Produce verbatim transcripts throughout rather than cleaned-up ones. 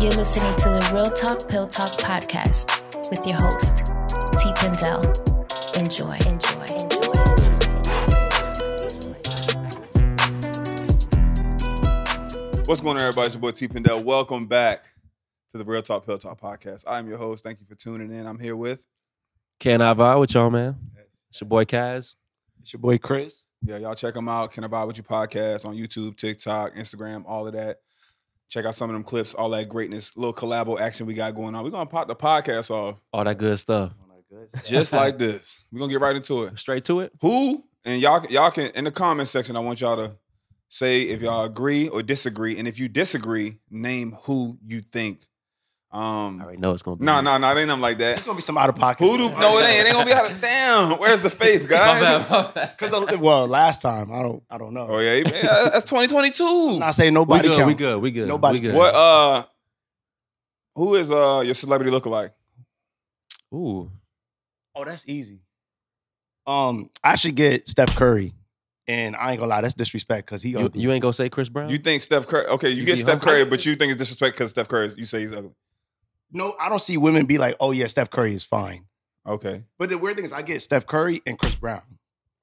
You're listening to the Real Talk Pill Talk podcast with your host, T. Pindell. Enjoy. Enjoy. Enjoy. What's going on, everybody? It's your boy T. Pindell. Welcome back to the Real Talk Pill Talk podcast. I'm your host. Thank you for tuning in. I'm here with... Can I Vibe with y'all, man? It's your boy Kaz. It's your boy Chris. Yeah, y'all check them out. Can I Vibe with You podcast on YouTube, TikTok, Instagram, all of that. Check out some of them clips, all that greatness, little collabo action we got going on. We're going to pop the podcast off. All that good stuff. All that good stuff. Just like this. We're going to get right into it. Straight to it. Who? And y'all y'all can, in the comment section, I want y'all to say if y'all agree or disagree. And if you disagree, name who you think. Um, I already know it's going to be. No, no, no. It ain't nothing like that. It's going to be some out of pocket. Who do, no, it ain't. It ain't going to be out of damn. Where's the faith, guys? Because, well, last time, I don't I don't know. Oh, yeah. yeah that's twenty twenty-two. Not saying nobody we good, count. We good. We good. Nobody we good. What, uh, who is uh your celebrity lookalike? Ooh. Oh, that's easy. Um, I should get Steph Curry. And I ain't gonna lie, that's disrespect because he ugly. You, you ain't gonna say Chris Brown? You think Steph Curry. Okay, you, you get Steph Curry, but you think it's disrespect because Steph Curry, you say he's ugly. No, I don't see women be like, oh, yeah, Steph Curry is fine. Okay. But the weird thing is I get Steph Curry and Chris Brown.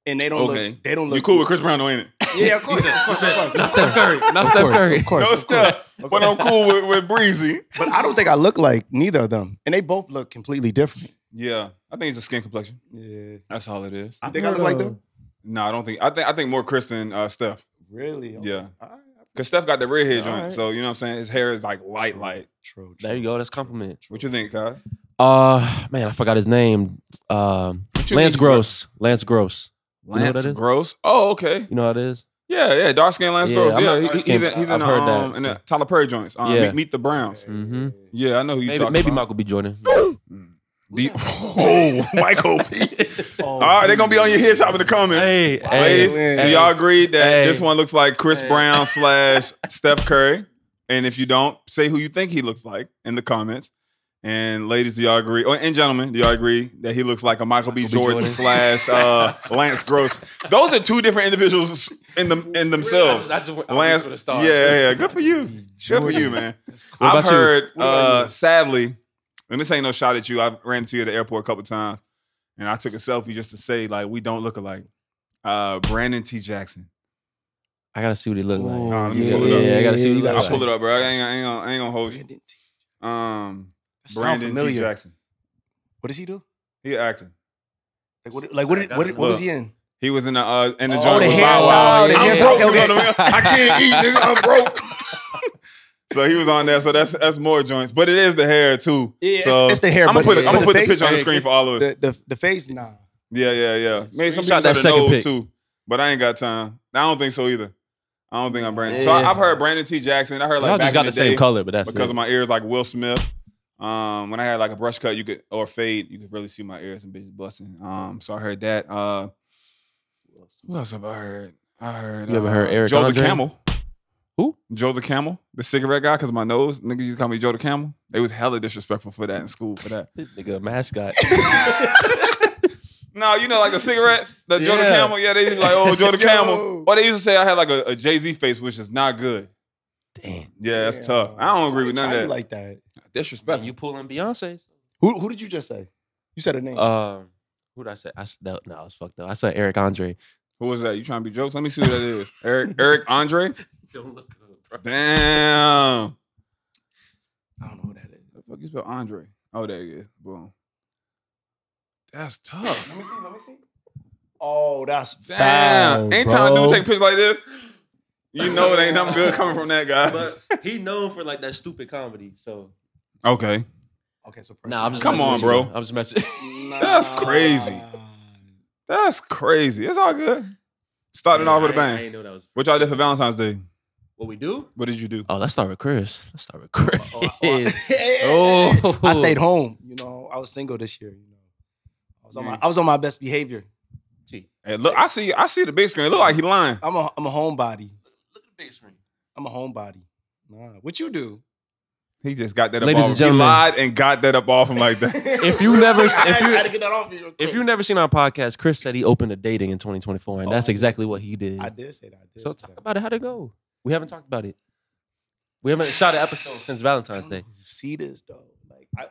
And they don't okay. look. They don't look. You cool, cool with Chris Brown, though, ain't it? Yeah, of course. Of course, of course. Not Steph Curry. Not Steph course, Curry. Of course, no of course. Steph. Okay. But I'm cool with, with Breezy. But I don't think I look like neither of them. And they both look completely different. Yeah. I think it's a skin complexion. Yeah. That's all it is. You think I look like them? No, I don't think. I think I think more Chris than uh, Steph. Really? Okay. Yeah. All right. Because Steph got the redhead joint, right. So you know what I'm saying? His hair is like light, true, light. True, true. There you go. That's compliment. True. What you think, Kyle? Uh, man, I forgot his name. Um, Lance Gross. Lance Gross. Lance you know Gross? Oh, okay. You know how it is? Yeah, yeah. Dark skin Lance yeah, Gross. I'm yeah, he, he's in, he's in, the, um, that, so. in the Tyler Perry joints. Um, yeah. meet, meet the Browns. Mm-hmm. Yeah, I know who you talking about. Maybe Michael B. Jordan. The, oh, Michael B. oh, all right, they're going to be on your head top in the comments. Hey, Ladies, hey, do y'all agree that hey, this one looks like Chris hey. Brown slash Steph Curry? And if you don't, say who you think he looks like in the comments. And ladies, do y'all agree? Or, and gentlemen, do y'all agree that he looks like a Michael B. Michael Jordan, B. Jordan slash uh, Lance Gross? Those are two different individuals in them in themselves. I just, I just, I Lance, for the stars. Yeah, yeah, good for you. Good for you, man. Cool. I've heard, uh, sadly... And this ain't no shot at you. I ran into you at the airport a couple times, and I took a selfie just to say, like, we don't look alike. Uh, Brandon T. Jackson. I got to see what he look like. Oh, uh, let me yeah, pull it up. Yeah, yeah, I got to see what he look like. I'll pull it up, bro. I ain't, I ain't, gonna, I ain't gonna hold you. Um, Brandon T. Jackson. What does he do? He an actor. Like, what, like, what, what, what, what was he in? He was in the, uh, in the oh, joint the with Bow Wow. I'm broke. Okay, okay. I can't eat, nigga. I'm broke. So he was on there, so that's that's more joints. But it is the hair, too. Yeah, so it's, it's the hair. I'm going to put, yeah, I'm gonna put the picture on the screen for all of us. The, the, the face, nah. Yeah, yeah, yeah. Maybe some people got the nose, pick. too. But I ain't got time. I don't think so either. I don't think I'm Brandon. Yeah. So I, I've heard Brandon T. Jackson. I heard like I back just got in the, the same day, color, but that's Because it. of my ears, like Will Smith. Um, when I had like a brush cut you could or fade, you could really see my ears and bitches busting. Um, so I heard that. Uh, what else have I heard? I heard. You uh, ever heard Eric Andre? Joe the Camel. Who? Joe the Camel, the cigarette guy, because of my nose. Niggas used to call me Joe the Camel. They was hella disrespectful for that in school, for that. Nigga, mascot. No, you know, like the cigarettes, the yeah. Joe the Camel. Yeah, they used to be like, oh, Joe the Camel. Or they used to say I had like a, a Jay-Z face, which is not good. Damn. Yeah, that's Damn. tough. I don't agree with none of that. like that. Disrespectful. Man, you pulling Beyonce. Who, who did you just say? You said her name. Uh, who did I say? I, no, no, I was fucked up. I said Eric Andre. Who was that? You trying to be jokes? Let me see who that is. Eric, Eric Andre? Don't look up, bro. Damn. I don't know what that is. What the fuck you spell Andre? Oh, there you go. Boom. That's tough. Let me see. Let me see. Oh, that's damn. Foul, ain't time to do take a picture like this. You know it ain't nothing good coming from that guy. But he known for like that stupid comedy. So okay. Okay. So nah, I'm just come on, bro. You. I'm just messing. Nah. That's crazy. That's crazy. It's all good. Starting yeah, off with a bang. I ain't know that was. What y'all did for Valentine's Day? What we do? What did you do? Oh, let's start with Chris. Let's start with Chris. Oh, I, oh, I, oh. I stayed home. You know, I was single this year. You know, I was on my I was on my best behavior. Gee, hey, look, I see I see the big screen. It look like he lying. I'm a I'm a homebody. Look at the big screen. I'm a homebody. Nah, what you do? He just got that up Ladies off. He lied and got that up off him like that. If you never, if you, if you never seen our podcast, Chris said he opened a dating in twenty twenty-four, and oh, that's exactly what he did. I did say that. I did so talk that. about it. How'd it go? We haven't talked about it. We haven't shot an episode since Valentine's Day. See this though, like I,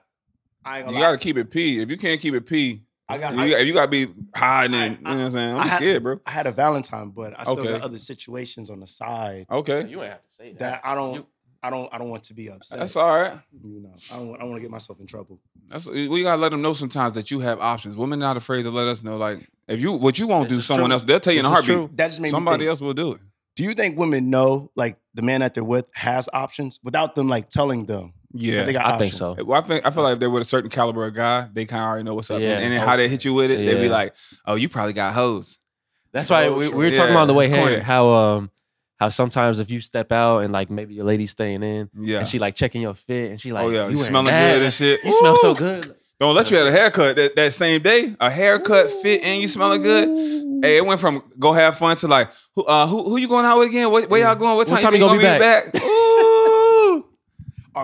I ain't you gotta keep it P. If you can't keep it P, I got. You, I, you gotta be hiding. I, I, you know what I'm saying? I'm had, scared, bro. I had a Valentine, but I still okay. got other situations on the side. Okay, you ain't have to say that. That I don't. You, I don't. I don't want to be upset. That's all right. You know, I don't. I don't want to get myself in trouble. That's we gotta let them know sometimes that you have options. Women not afraid to let us know. Like if you what you won't this do, someone true. else they'll tell you this in a heartbeat. True. That just made somebody me else will do it. Do you think women know like the man that they're with has options without them like telling them? Yeah, they got I options. think so. Well, I think I feel like if they're with a certain caliber of guy, they kind of already know what's up. Yeah. And, and then how they hit you with it, yeah. they'd be like, "Oh, you probably got hoes." That's why we, we were talking yeah, about on the way here how um how sometimes if you step out and like maybe your lady's staying in, yeah. and she like checking your fit and she like, "Oh yeah, you, you smelling good and shit. You Ooh. smell so good." Don't let you have a haircut that, that same day. A haircut, fit, and you smelling good. Hey, it went from go have fun to like, who uh, who, who you going out with again? Where, where y'all going? What time, what time you, you gonna, gonna be back? back? Ooh,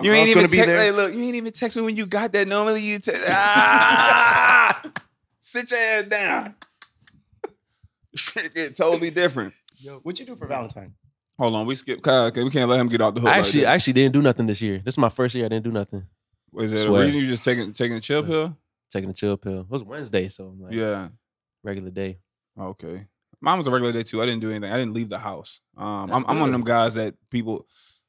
you ain't even text. Hey, look, you ain't even text me when you got that. Normally you text. Ah, sit your ass down. It's totally different. Yo, what you do for Valentine? Hold on, we skipped Kyle. We can't let him get off the hook. I actually, like I actually didn't do nothing this year. This is my first year. I didn't do nothing. Is there Swear. a reason you just taking taking a chill pill? Taking a chill pill. It was Wednesday, so I'm like, yeah, regular day. Okay, mine was a regular day too. I didn't do anything. I didn't leave the house. Um, I'm, I'm one of them guys that people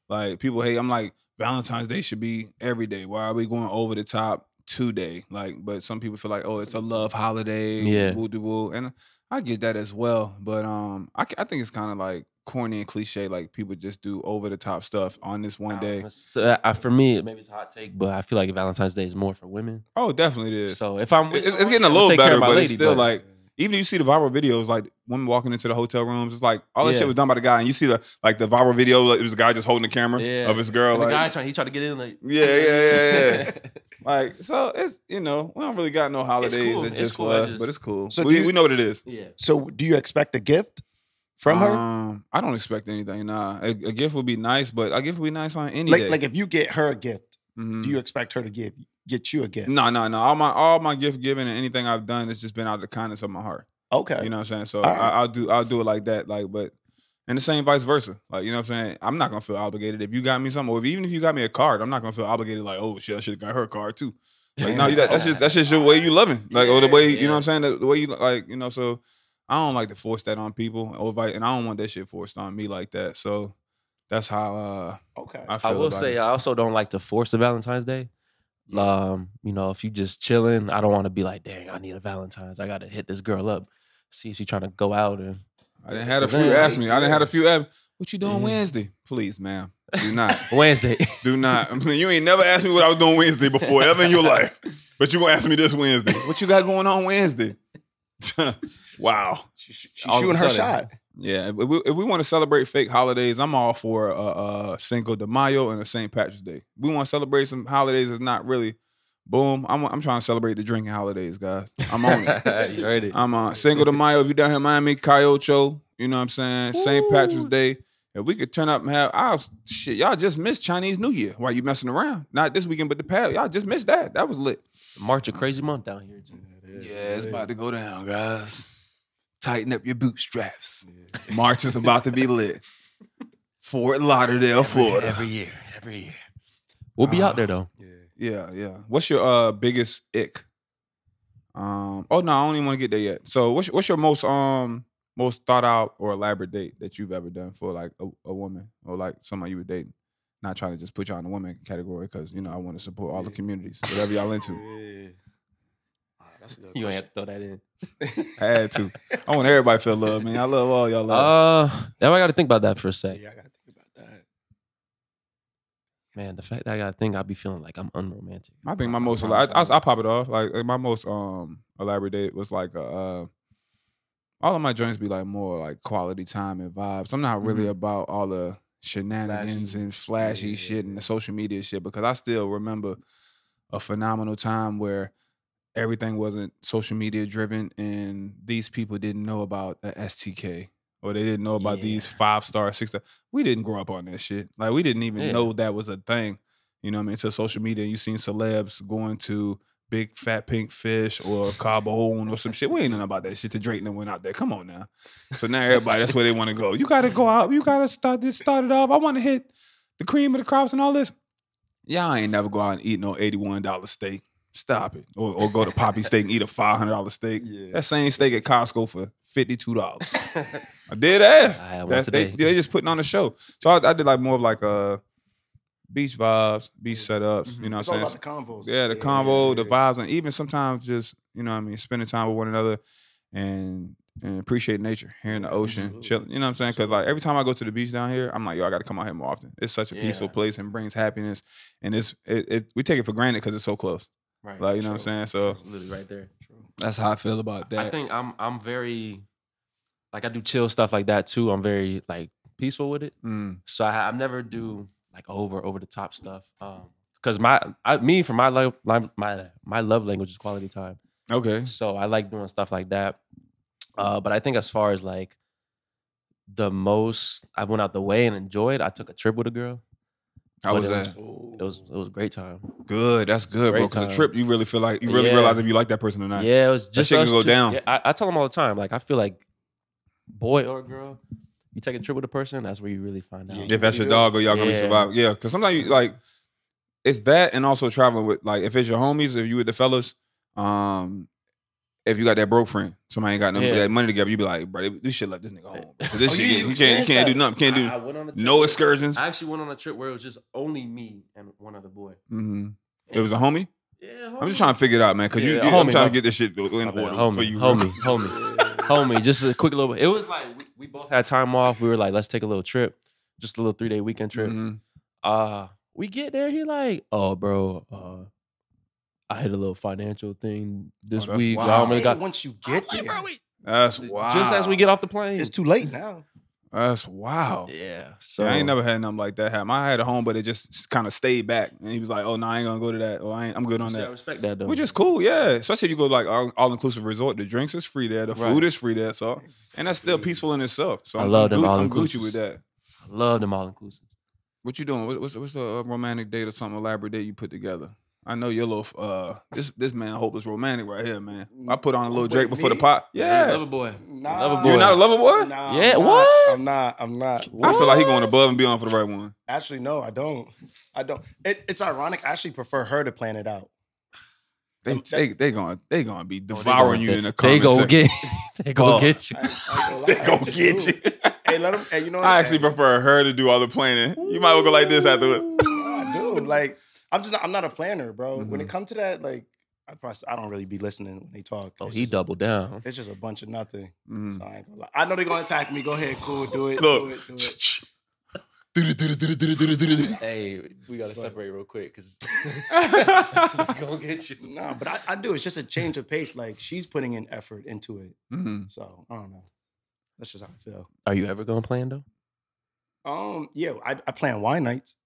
like. People hate. I'm like, Valentine's Day should be every day. Why are we going over the top today? Like, but some people feel like, oh, it's a love holiday. Yeah, woo do woo, and I get that as well. But um, I I think it's kind of like corny and cliche, like people just do over the top stuff on this one day. So, uh, for me, maybe it's a hot take, but I feel like Valentine's Day is more for women. Oh, definitely it is. So if I'm, with it's, someone, it's getting a little better, but lady, it's still but... like even you see the viral videos, like women walking into the hotel rooms. It's like all that yeah. shit was done by the guy, and you see the like the viral video. Like, it was a guy just holding the camera yeah. of his girl. And like, the guy trying, he tried to get in. Like yeah, yeah, yeah, yeah. Like so, it's you know we don't really got no holidays. It's cool. It just it's cool. was, just... but it's cool. So we, you, we know what it is. Yeah. So do you expect a gift? From her? Um, I don't expect anything. Nah, a, a gift would be nice, but a gift would be nice on any like, day. Like if you get her a gift, mm-hmm. do you expect her to give get you a gift? No, no, no. All my all my gift giving and anything I've done, it's just been out of the kindness of my heart. Okay, you know what I'm saying. So right. I, I'll do I'll do it like that. Like, but and the same vice versa. Like, you know what I'm saying. I'm not gonna feel obligated if you got me something, or if, even if you got me a card, I'm not gonna feel obligated. Like, oh shit, I should have got her a card too. Like, no, you, that, that's just that's just your way you loving. Like, yeah, or the way yeah. you know what I'm saying. The, the way you like, you know, so. I don't like to force that on people, and I don't want that shit forced on me like that. So that's how uh, okay. I feel I will say it. I also don't like to force a Valentine's Day. Yeah. Um, you know, if you just chilling, I don't want to be like, dang, I need a Valentine's. I got to hit this girl up, see if she's trying to go out. And I didn't had a few ask me. I didn't had a few ask. What you doing yeah. Wednesday? Please, ma'am. Do not. Wednesday. Do not. I mean, you ain't never asked me what I was doing Wednesday before ever in your life, but you gonna ask me this Wednesday. What you got going on Wednesday? Wow, she's shooting her shot. Yeah, if we, if we want to celebrate fake holidays, I'm all for a, a Cinco de Mayo and a Saint Patrick's Day. We want to celebrate some holidays that's not really boom. I'm I'm trying to celebrate the drinking holidays, guys. I'm on it. You heard it. I'm on Cinco de Mayo. If you down here in Miami, Coyocho, you know what I'm saying. Saint Patrick's Day. If we could turn up and have, oh, shit, y'all just missed Chinese New Year. Why you messing around? Not this weekend, but the past. Y'all just missed that. That was lit. March a crazy month down here too. Yeah, it's about to go down, guys. Tighten up your bootstraps. Yeah. March is about to be lit. Fort Lauderdale, every, Florida. Every year, every year. We'll be uh, out there though. Yeah, yeah. yeah. What's your uh, biggest ick? Um, oh no, I don't even want to get there yet. So, what's what's your most um most thought out or elaborate date that you've ever done for like a, a woman or like somebody you were dating? Not trying to just put y'all in the woman category because you know I want to support all yeah. the communities, whatever y'all into. Yeah. You don't have to throw that in. I had to. I want everybody to feel love, man. I love all y'all love. Uh, now I got to think about that for a sec. Yeah, I got to think about that. Man, the fact that I got to think, I'll be feeling like I'm unromantic. I think my most, I, I, I pop it off. Like my most um elaborate date was like a, uh, all of my joints be like more like quality time and vibes. I'm not really mm-hmm. about all the shenanigans flashy. and flashy yeah. shit and the social media shit because I still remember a phenomenal time where everything wasn't social media driven and these people didn't know about a S T K or they didn't know about yeah. these five-star, six-star. We didn't grow up on that shit. Like, we didn't even yeah. know that was a thing, you know what I mean, until social media. You seen celebs going to Big Fat Pink Fish or Carbone or some shit. We ain't know about that shit. The Drake and went out there. Come on now. So now everybody, that's where they want to go. You got to go out. You got to start this, start it off. I want to hit the cream of the crops and all this. Y'all ain't never go out and eat no eighty-one dollar steak. Stop it. Or, or go to Poppy Steak and eat a five hundred dollar steak. Yeah. That same steak at Costco for fifty-two dollars. I did ask. I had one today. They, they just putting on a show. So I, I did like more of like a beach vibes, beach yeah. setups. Mm-hmm. You know what I'm saying? It's all about the convos. Yeah, the yeah, convo, yeah, yeah. the vibes, and even sometimes just, you know what I mean, spending time with one another and and appreciate nature, hearing the ocean, chilling. You know what I'm saying? Because like every time I go to the beach down here, I'm like, yo, I got to come out here more often. It's such a yeah. peaceful place and brings happiness. And it's it, it we take it for granted because it's so close. Right. Like you True. know what I'm saying? So absolutely right there. True. That's how I feel about that. I think I'm I'm very like I do chill stuff like that too. I'm very like peaceful with it. Mm. So I I never do like over over the top stuff. Um, because my I, me for my love my, my my love language is quality time. Okay. So I like doing stuff like that. Uh, but I think as far as like the most I went out the way and enjoyed, I took a trip with a girl. How was that? It was it was a great time. Good, that's good, bro. Because a trip, you really feel like you really yeah. realize if you like that person or not. Yeah, it was just that shit can go down. Yeah, I, I tell them all the time. Like I feel like, boy or girl, you take a trip with a person, that's where you really find out. Yeah, if that's your dog or y'all yeah. gonna survive. Yeah, because sometimes you like it's that, and also traveling with like if it's your homies, if you with the fellas, um. If you got that broke friend, somebody ain't got no yeah. that money together, you be like, bro, we should let this nigga home. This oh, shit, yeah, you, you can't, you can't do nothing. Can't do I, I no excursions. I actually went on a trip where it was just only me and one other boy. Mm-hmm. It was a homie? Yeah, homie. I'm just trying to figure it out, man, because yeah, you, you, I'm trying to get this shit in order homie, for you. Homie, homie, homie, just a quick little, it was like, we, we both had time off. We were like, let's take a little trip, just a little three-day weekend trip. Mm-hmm. Uh, we get there, he like, oh, bro, uh, I had a little financial thing this oh, week. Wow. I got, once you get oh, there, wait, that's wow. Just as we get off the plane, it's too late now. That's wow. Yeah. So yeah, I ain't never had nothing like that happen. I had a home, but it just kind of stayed back. And he was like, "Oh no, I ain't gonna go to that. Or I ain't, I'm good on that." I respect that though. Which is cool, yeah. Especially if you go to like all, all inclusive resort. The drinks is free there. The right. food is free there. So and that's still peaceful in itself. So I love I'm, them all inclusive. I'm Gucci with that. I love them all inclusive. What you doing? What's what's a romantic date or something elaborate date you put together? I know your little uh this this man hopeless romantic right here, man. I put on a little Drake before the pot. Yeah, lover boy. Nah. Lover boy. You're not a lover boy? Nah, yeah, I'm what? Not, I'm not. I'm not. What? I feel like he going above and beyond for the right one. Actually, no, I don't. I don't. It, it's ironic. I actually prefer her to plan it out. They they they gonna they gonna be devouring oh, they gonna, you in the comments. They gonna get they gonna get you. They gonna get you. Hey, let them. Hey, you know. What I actually hey. prefer her to do all the planning. You might well go like this afterwards. I do like. I'm just not, I'm not a planner, bro. Mm-hmm. When it comes to that, like I probably I don't really be listening when they talk. Oh, it's he doubled down. It's just a bunch of nothing. Mm-hmm. So I ain't gonna lie. I know they're gonna attack me. Go ahead, cool, do it. Look. Do it, do it. Hey, we gotta separate real quick because gonna get you. Nah, but I, I do. It's just a change of pace. Like she's putting in effort into it. Mm-hmm. So I don't know. That's just how I feel. Are you ever gonna plan though? Um, yeah, I, I plan wine nights.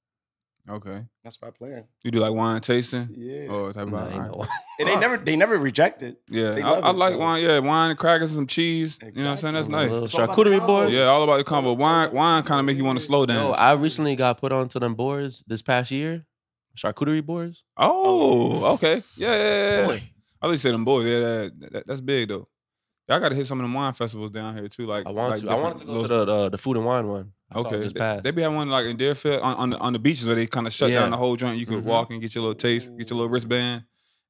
Okay, that's what I play. You do like wine tasting, yeah. Oh, type of wine. No, right. And they never, they never reject it. Yeah, I, I it, like so. wine. Yeah, wine, and crackers, and some cheese. Exactly. You know what I'm saying? That's nice. A little charcuterie board. Yeah, all about the combo. Wine, wine kind of make you want to slow down. No, I recently got put onto them boards this past year. Charcuterie boards. Oh, okay. Yeah, yeah, yeah. Boy. I thought you said them boards. Yeah, that, that, that's big though. I got to hit some of the wine festivals down here too. Like I want like to. I wanted to go those... to the uh, the food and wine one. I okay, they, they be having one like in Deerfield on, on the on the beaches where they kind of shut yeah. down the whole joint. You can mm-hmm. walk and get your little taste, get your little wristband,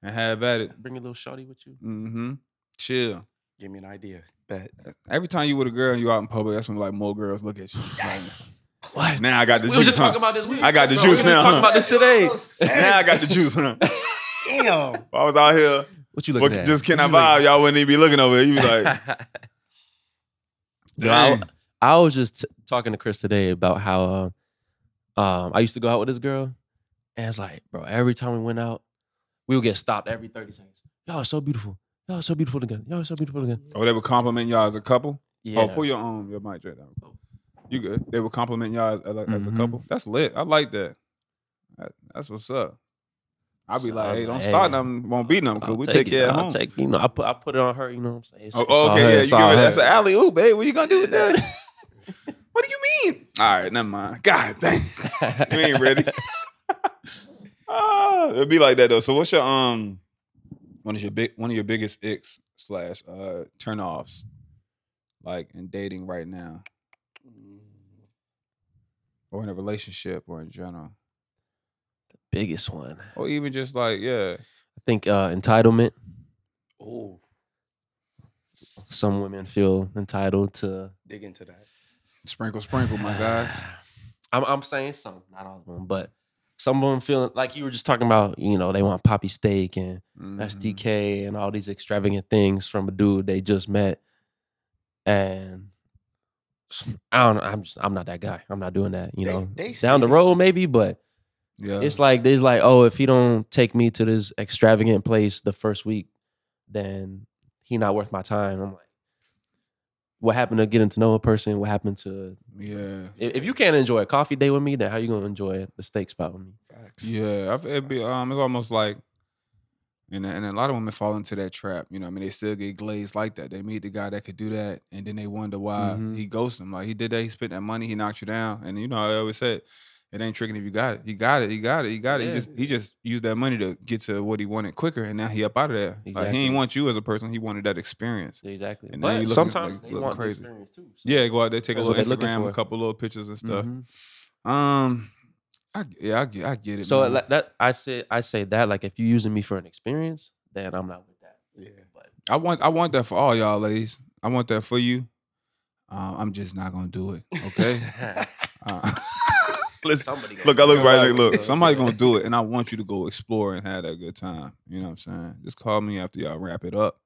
and have at it. Bring your little shorty with you. Mm-hmm. Chill. Give me an idea. Bet. Every time you with a girl and you out in public, that's when like more girls look at you. Yes. Like, what? Now I got the we juice. We were just huh? talking about this. We I got the no, juice we now. We huh? talking about this today. Now I got the juice. Huh? Damn. If I was out here. What you looking what, at? Just can I vibe? Y'all wouldn't even be looking over. You be like, no, I, I was just t talking to Chris today about how uh, um, I used to go out with this girl, and it's like, bro, every time we went out, we would get stopped every thirty seconds. Y'all so beautiful. Y'all so beautiful again. Y'all so beautiful again. Oh, they would compliment y'all as a couple. Yeah. Oh, pull your arm, your mic straight down. You good? They would compliment y'all as, as mm-hmm. a couple. That's lit. I like that. that that's what's up. I be so like, hey, don't like, start hey, nothing, won't be nothing, because we take it at home. Take, you know, I put, I put it on her, you know what I'm saying? It's, oh, it's okay, yeah, her, you give it, that's an alley-oop, babe. What you going to do with that? What do you mean? All right, never mind. God dang. You ain't ready. uh, it'll be like that, though. So what's your, um, one of your big, one of your biggest icks slash uh, turnoffs, like, in dating right now? Or in a relationship or in general? The biggest one. Or even just like, yeah. I think uh, entitlement. Oh. Some women feel entitled to... Dig into that. Sprinkle, sprinkle, my guys. I'm, I'm saying some, not all of them, but some of them feeling... Like you were just talking about, you know, they want Poppy steak and mm-hmm. S T K and all these extravagant things from a dude they just met. And... I don't know. I'm just, I'm not that guy. I'm not doing that. You they, know, they down the road maybe, but yeah, it's like there's like, oh, if he don't take me to this extravagant place the first week, then he not worth my time. I'm like, what happened to getting to know a person? What happened to yeah? If, if you can't enjoy a coffee day with me, then how you gonna enjoy the steak spot with me? Facts. Yeah, it'd be um, it's almost like. And, and a lot of women fall into that trap. You know, I mean, they still get glazed like that. They meet the guy that could do that, and then they wonder why mm-hmm. he ghosted them. Like, he did that, he spent that money, he knocked you down. And, you know, I always said, it ain't tricking if you got it. He got it, he got it, he got it. Yeah. He just he just used that money to get to what he wanted quicker, and now he up out of there. Exactly. Like, he ain't want you as a person, he wanted that experience. Exactly. And but sometimes like, they want crazy. The experience too. So. Yeah, go out there, take that's a little Instagram, a couple little pictures and stuff. Mm-hmm. Um... I, yeah, I get, I get it. So man. that I say, I say that like if you're using me for an experience, then I'm not with that. Yeah, but I want, I want that for all y'all ladies. I want that for you. Uh, I'm just not gonna do it. Okay. uh, listen, look, I look right there. Look, somebody's gonna do it, and I want you to go explore and have that good time. You know what I'm saying? Just call me after y'all wrap it up,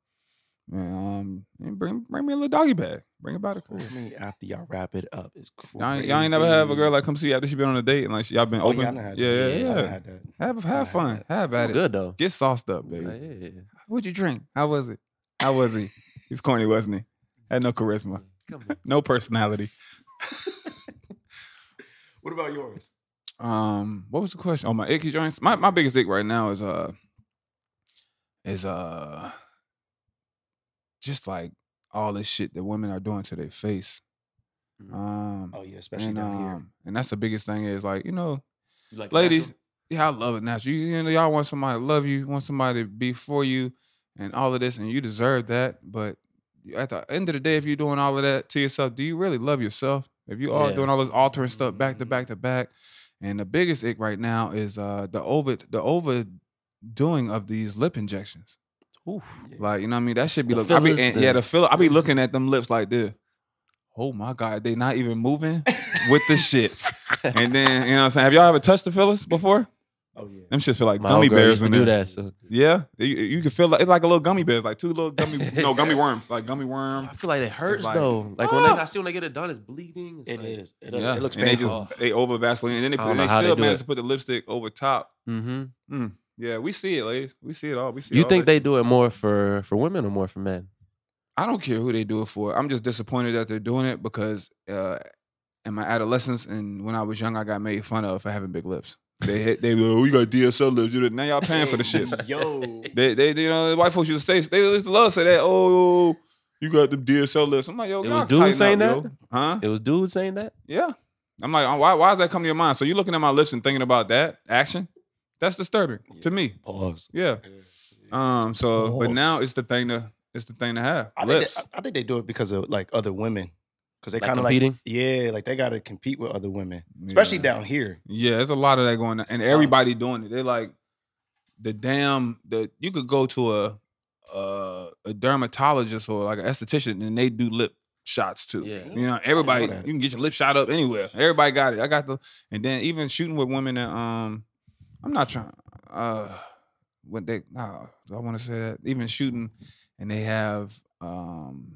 and, um, and bring bring me a little doggy bag. Bring about a cool. I mean, after y'all wrap it up, it's cool. Y'all ain't, ain't never have a girl like come see you after she been on a date and like y'all been oh, open. Y'all had yeah, yeah, yeah. yeah. I had that. Have have I fun. Had that. Have at it. Good though. Get sauced up, baby. Yeah, yeah, yeah. What'd you drink? How was it? How was he? He's corny, wasn't he? Had no charisma, come on. No personality. What about yours? Um, what was the question? Oh, my icky joints. My my biggest ick right now is uh is uh just like. All this shit that women are doing to their face. Um, oh, yeah, especially and, down um, here. And that's the biggest thing is, like, you know, you like ladies, natural? Yeah, I love it natural. You, you know, y'all want somebody to love you, want somebody to be for you, and all of this, and you deserve that. But at the end of the day, if you're doing all of that to yourself, do you really love yourself? If you are yeah. doing all this altering stuff back to back to back, and the biggest ick right now is uh, the over the overdoing of these lip injections. Oof. Like, you know what I mean? That should be looking. I be, and, yeah, the filler. I be looking at them lips like this. Oh my God, they not even moving with the shits. And then, you know what I'm saying? Have y'all ever touched the fillers before? Oh yeah. Them shits feel like my gummy bears in there. That, so. Yeah. You, you can feel like it's like a little gummy bears, like two little gummy no gummy worms. Like gummy worm. I feel like it hurts like, though. Like oh. when they, I see when they get it done, it's bleeding. It's it like, is. It, yeah. it looks and painful. They just they over Vaseline. And then they, and they still they manage it. to put the lipstick over top. Mm-hmm. Mm. Yeah, we see it, ladies. We see it all. We see. You all think it. They do it more for for women or more for men? I don't care who they do it for. I'm just disappointed that they're doing it because uh, in my adolescence and when I was young, I got made fun of for having big lips. They hit, they were, oh, you got D S L lips. Now y'all paying for the shit. Yo, they they you know the white folks used to say they used to love say that. Oh, you got the D S L lips. I'm like, yo, it was dudes saying up, that, yo. Huh? It was dudes saying that. Yeah, I'm like, oh, why why does that come to your mind? So you looking at my lips and thinking about that action? That's disturbing yeah. to me. Pause. Yeah. Um. So, Pause. But now it's the thing to it's the thing to have. I lips. Think they, I think they do it because of like other women, because they like kind of like yeah, like they got to compete with other women, yeah. especially down here. Yeah, there's a lot of that going on, and everybody doing it. They like the damn the you could go to a a, a dermatologist or like an esthetician, and they do lip shots too. Yeah. You know, everybody know you can get your lip shot up anywhere. Everybody got it. I got the and then even shooting with women that um. I'm not trying. Uh, when they, nah, do I want to say that? Even shooting, and they have um,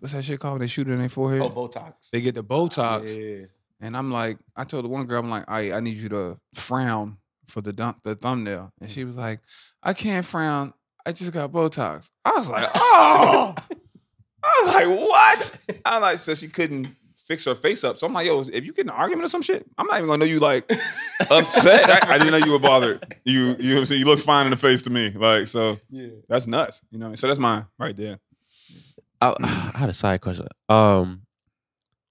what's that shit called? They shoot it in their forehead. Oh, Botox. They get the Botox. Yeah. And I'm like, I told the one girl, I'm like, all right, I need you to frown for the dump, the thumbnail, and she was like, I can't frown. I just got Botox. I was like, oh. I was like, what? I like, so she couldn't. Fix her face up. So I'm like, yo, if you get in an argument or some shit, I'm not even gonna know you like upset. I, I didn't know you were bothered. You, you know what I'm saying? You look fine in the face to me. Like, so yeah. That's nuts. You know, so that's mine right there. I, I had a side question. Um,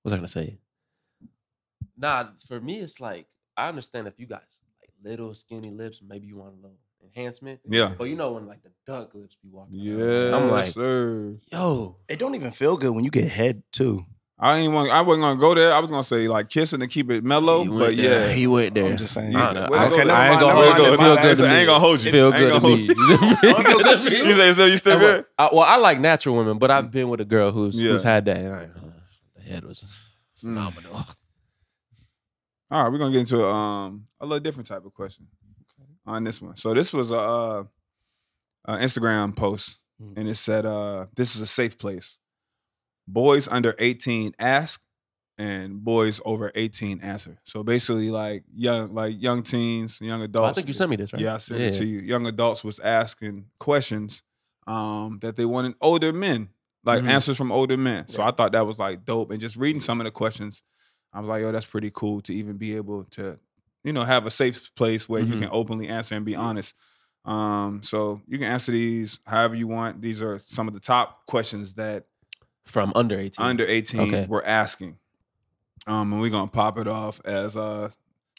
what was I gonna say? Nah, for me, it's like I understand if you guys like little skinny lips, maybe you want a little enhancement. Yeah. But you know when like the duck lips be walking. Yeah. Around, I'm like, sir. Yo, it don't even feel good when you get head too. I ain't want. I wasn't gonna go there. I was gonna say like kissing to keep it mellow, but there. yeah, he went there. I'm just saying. I, yeah. I, okay, I ain't gonna hold you. I ain't gonna hold you. Feel good to me. You say so? You still good? Well, I like natural women, but I've been with a girl who's yeah. who's had that. And I, the head was phenomenal. Mm. All right, we're gonna get into um a little different type of question okay. on this one. So this was a, uh, a Instagram post, mm. and it said, uh, "This is a safe place. Boys under eighteen ask, and boys over eighteen answer." So basically, like young, like young teens, young adults. Oh, I think you sent me this, right? Yeah, I sent yeah. it to you. Young adults was asking questions um, that they wanted older men, like mm-hmm. answers from older men. So yeah. I thought that was like dope. And just reading some of the questions, I was like, yo, that's pretty cool to even be able to, you know, have a safe place where mm-hmm. you can openly answer and be honest. Um, so you can answer these however you want. These are some of the top questions that. From under eighteen. Under eighteen, okay. we're asking. Um, and we're going to pop it off as, uh,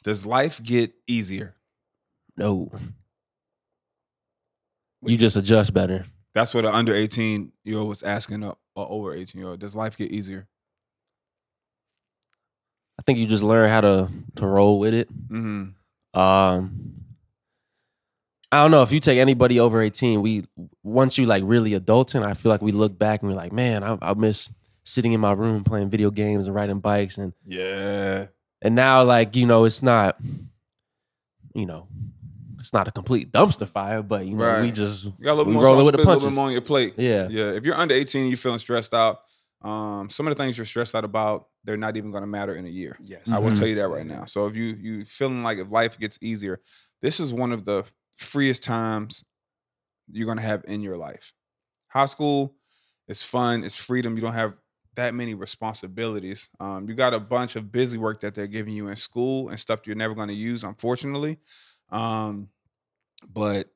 does life get easier? No. You just adjust better. That's what an under eighteen-year-old was asking an over eighteen-year-old. Does life get easier? I think you just learn how to, to roll with it. Mm-hmm. Um, I don't know if you take anybody over eighteen. We once you like really adulting, I feel like we look back and we're like, man, I, I miss sitting in my room playing video games and riding bikes and yeah. And now, like you know, it's not, you know, it's not a complete dumpster fire, but you know, right. we just you got a little more rolling with the punches. A little more on your plate. Yeah, yeah. If you're under eighteen, you're feeling stressed out. Um, some of the things you're stressed out about, they're not even going to matter in a year. Yes, mm-hmm. I will tell you that right now. So if you you feeling like if life gets easier, this is one of the freest times you're gonna have in your life. High school is fun, it's freedom. You don't have that many responsibilities. Um, you got a bunch of busy work that they're giving you in school and stuff you're never gonna use, unfortunately. Um, but